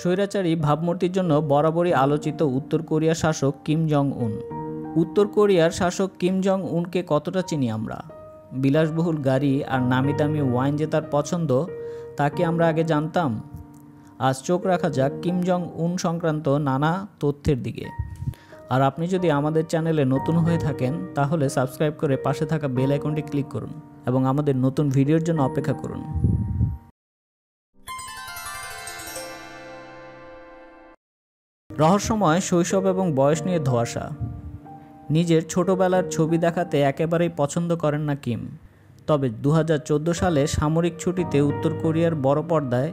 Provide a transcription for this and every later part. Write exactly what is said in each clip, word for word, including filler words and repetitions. স্বৈরাচারী ভাবমূর্তির জন্য বরাবরই আলোচিত উত্তর কোরিয়ার শাসক কিম জং উন। উত্তর কোরিয়ার শাসক কিম জং উনকে কতটা চিনি আমরা? বিলাসবহুল গাড়ি আর নামি দামি ওয়াইন যে তার পছন্দ, তাকে আমরা আগে জানতাম? আজ চোখ রাখা যাক কিম জং উন সংক্রান্ত নানা তথ্যের দিকে। আর আপনি যদি আমাদের চ্যানেলে নতুন হয়ে থাকেন তাহলে সাবস্ক্রাইব করে পাশে থাকা বেল আইকনটি ক্লিক করুন এবং আমাদের নতুন ভিডিওর জন্য অপেক্ষা করুন। রহস্যময় শৈশব এবং বয়স নিয়ে ধোঁয়াশা। নিজের ছোটবেলার ছবি দেখাতে একেবারেই পছন্দ করেন না কিম। তবে দু হাজার চোদ্দো সালে সামরিক ছুটিতে উত্তর কোরিয়ার বড় পর্দায়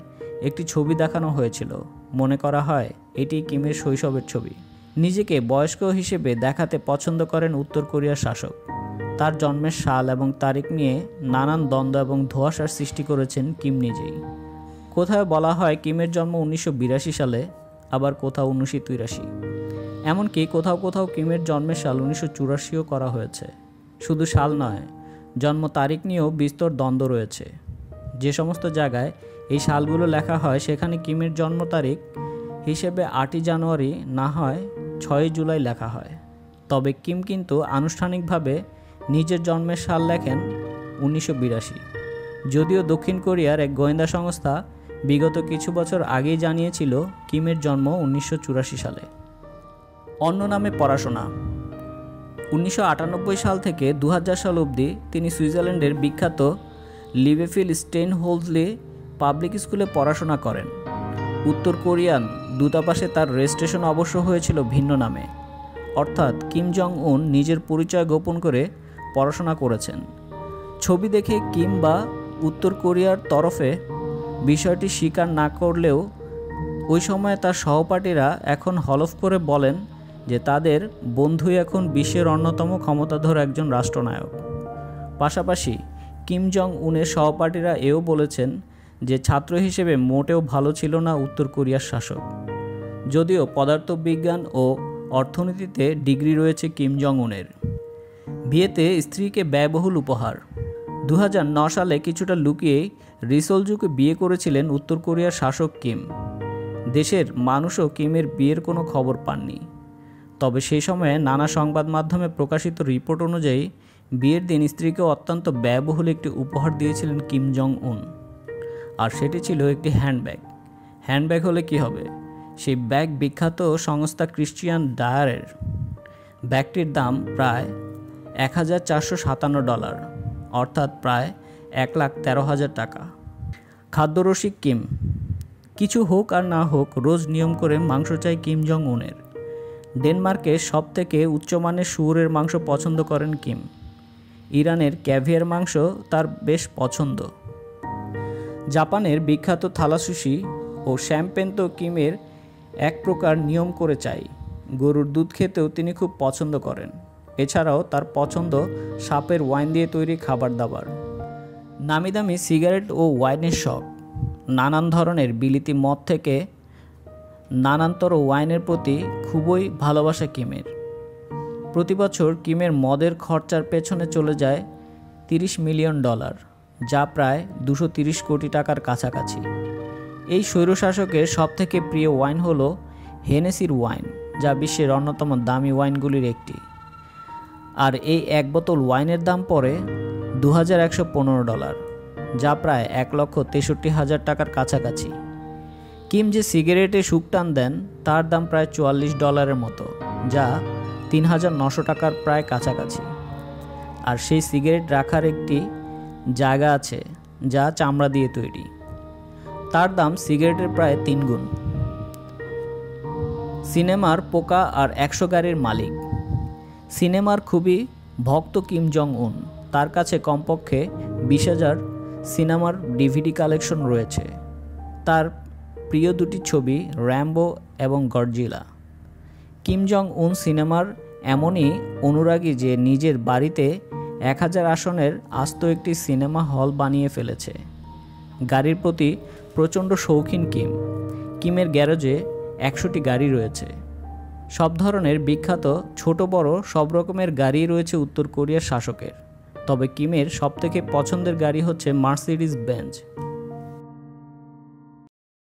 একটি ছবি দেখানো হয়েছিল। মনে করা হয় এটি কিমের শৈশবের ছবি। নিজেকে বয়স্ক হিসেবে দেখাতে পছন্দ করেন উত্তর কোরিয়ার শাসক। তার জন্মের সাল এবং তারিখ নিয়ে নানান দ্বন্দ্ব এবং ধোঁয়াশার সৃষ্টি করেছেন কিম নিজেই। কোথাও বলা হয় কিমের জন্ম উনিশশো বিরাশি সালে, আবার কোথাও উনিশশো তিরাশি, এমনকি কোথাও কোথাও কিমের জন্মের সাল উনিশশো চুরাশিও করা হয়েছে। শুধু সাল নয়, জন্ম তারিখ নিয়েও বিস্তর দ্বন্দ্ব রয়েছে। যে সমস্ত জায়গায় এই সালগুলো লেখা হয় সেখানে কিমের জন্ম তারিখ হিসেবে আটই জানুয়ারি না হয় ছয়ই জুলাই লেখা হয়। তবে কিম কিন্তু আনুষ্ঠানিকভাবে নিজের জন্মের সাল লেখেন উনিশশো বিরাশি। যদিও দক্ষিণ কোরিয়ার এক গোয়েন্দা সংস্থা বিগত কিছু বছর আগেই জানিয়েছিল কিমের জন্ম উনিশশো চুরাশি সালে। অন্য নামে পড়াশোনা। উনিশশো আটানব্বই সাল থেকে দু হাজার সাল অবধি তিনি সুইজারল্যান্ডের বিখ্যাত লিভেফিল স্টেন হোলসলি পাবলিক স্কুলে পড়াশোনা করেন। উত্তর কোরিয়ান দূতাবাসে তার রেজিস্ট্রেশন অবশ্য হয়েছিল ভিন্ন নামে, অর্থাৎ কিম জং উন নিজের পরিচয় গোপন করে পড়াশোনা করেছেন। ছবি দেখে কিম বা উত্তর কোরিয়ার তরফে বিষয়টি স্বীকার না করলেও ওই সময়ে তার সহপাঠীরা এখন হলফ করে বলেন যে তাদের বন্ধুই এখন বিশ্বের অন্যতম ক্ষমতাধর একজন রাষ্ট্রনায়ক। পাশাপাশি কিম জং উনের সহপাঠীরা এও বলেছেন যে ছাত্র হিসেবে মোটেও ভালো ছিল না উত্তর কোরিয়ার শাসক। যদিও পদার্থবিজ্ঞান ও অর্থনীতিতে ডিগ্রি রয়েছে কিম জং উনের। বিয়েতে স্ত্রীকে ব্যয়বহুল উপহার। দু হাজার ন সালে কিছুটা লুকিয়ে রিসোলজুকে বিয়ে করেছিলেন উত্তর কোরিয়ার শাসক কিম। দেশের মানুষও কিমের বিয়ের কোনো খবর পাননি। তবে সেই সময়ে নানা সংবাদ মাধ্যমে প্রকাশিত রিপোর্ট অনুযায়ী বিয়ের দিন স্ত্রীকে অত্যন্ত ব্যয়বহুল একটি উপহার দিয়েছিলেন কিম জং উন, আর সেটি ছিল একটি হ্যান্ডব্যাগ। হ্যান্ডব্যাগ হলে কি হবে? সেই ব্যাগ বিখ্যাত সংস্থা ক্রিশ্চিয়ান ডায়ারের। ব্যাগটির দাম প্রায় এক হাজার চারশো সাতান্ন ডলার, অর্থাৎ প্রায় এক লাখ তেরো হাজার টাকা। খাদ্যরসিক কিম। কিছু হোক আর না হোক রোজ নিয়ম করে মাংস চাই কিম জং উনের। ডেনমার্কে সব থেকে উচ্চমানের শুয়োরের মাংস পছন্দ করেন কিম। ইরানের ক্যাভিয়ার মাংস তার বেশ পছন্দ। জাপানের বিখ্যাত থালাসুশি ও শ্যাম্পেন তো কিমের এক প্রকার নিয়ম করে চাই। গরুর দুধ খেতেও তিনি খুব পছন্দ করেন। এছাড়াও তার পছন্দ সাপের ওয়াইন দিয়ে তৈরি খাবার দাবার। নামি দামি সিগারেট ও ওয়াইনের শখ। নানান ধরনের বিলিতি মদ থেকে নানান্তর ওয়াইনের প্রতি খুবই ভালোবাসা কিমের। প্রতি বছর কিমের মদের খরচার পেছনে চলে যায় তিরিশ মিলিয়ন ডলার, যা প্রায় দুশো তিরিশ কোটি টাকার কাছাকাছি। এই স্বৈরশাসকের সবথেকে প্রিয় ওয়াইন হল হেনেসির ওয়াইন, যা বিশ্বের অন্যতম দামি ওয়াইনগুলির একটি। আর এই এক বোতল ওয়াইনের দাম পড়ে দু হাজার একশো পনেরো ডলার, যা প্রায় এক লক্ষ তেষট্টি হাজার টাকার কাছাকাছি। কিম যে সিগারেটে সুখ টান দেন তার দাম প্রায় চুয়াল্লিশ ডলারের মতো, যা তিন হাজার নশো টাকার প্রায় কাছাকাছি। আর সেই সিগারেট রাখার একটি জায়গা আছে যা চামড়া দিয়ে তৈরি। তার দাম সিগারেটের প্রায় তিন গুণ। সিনেমার পোকা আর একশো গাড়ির মালিক। সিনেমার খুবই ভক্ত কিম জং উন। তার কাছে কমপক্ষে বিশ হাজার সিনেমার ডিভিডি কালেকশন রয়েছে। তার প্রিয় দুটি ছবি র্যাম্বো এবং গডজিলা। কিম জং উন সিনেমার এমনই অনুরাগী যে নিজের বাড়িতে এক হাজার আসনের আস্ত একটি সিনেমা হল বানিয়ে ফেলেছে। গাড়ির প্রতি প্রচণ্ড শৌখিন কিম। কিমের গ্যারেজে একশোটি গাড়ি রয়েছে। সব ধরনের বিখ্যাত ছোট বড় সব রকমের গাড়ি রয়েছে উত্তর কোরিয়ার শাসকের। তবে কিমের সবথেকে পছন্দের গাড়ি হচ্ছে মার্সিডিজ বেঞ্জ।